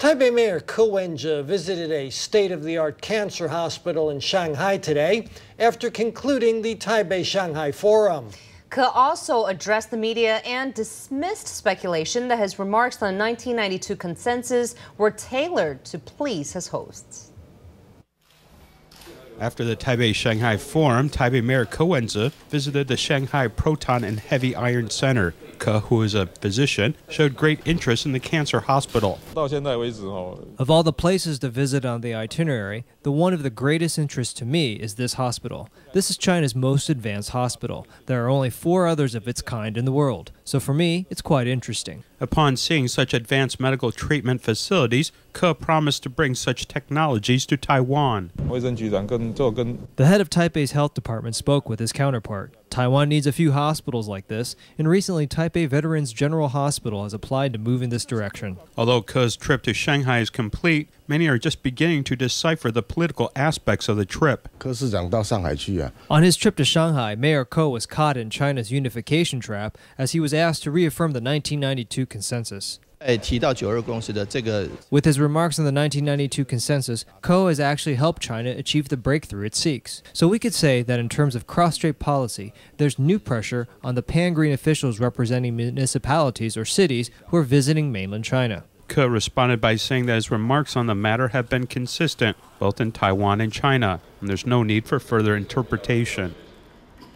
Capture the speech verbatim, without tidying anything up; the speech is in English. Taipei Mayor Ko Wen-je visited a state-of-the-art cancer hospital in Shanghai today after concluding the Taipei-Shanghai forum. Ko also addressed the media and dismissed speculation that his remarks on the nineteen ninety-two consensus were tailored to please his hosts. After the Taipei-Shanghai forum, Taipei Mayor Ko Wen-je visited the Shanghai Proton and Heavy Ion Center. Ko, who is a physician, showed great interest in the cancer hospital. Of all the places to visit on the itinerary, the one of the greatest interest to me is this hospital. This is China's most advanced hospital. There are only four others of its kind in the world, so for me, it's quite interesting. Upon seeing such advanced medical treatment facilities, Ko promised to bring such technologies to Taiwan. The head of Taipei's health department spoke with his counterpart. Taiwan needs a few hospitals like this, and recently Taipei Veterans General Hospital has applied to move in this direction. Although Ko's trip to Shanghai is complete, many are just beginning to decipher the political aspects of the trip. On his trip to Shanghai, Mayor Ko was caught in China's unification trap as he was asked to reaffirm the nineteen ninety-two consensus. With his remarks on the nineteen ninety-two consensus, Ko has actually helped China achieve the breakthrough it seeks. So we could say that in terms of cross-strait policy, there's new pressure on the pan-green officials representing municipalities or cities who are visiting mainland China. Ko responded by saying that his remarks on the matter have been consistent, both in Taiwan and China, and there's no need for further interpretation.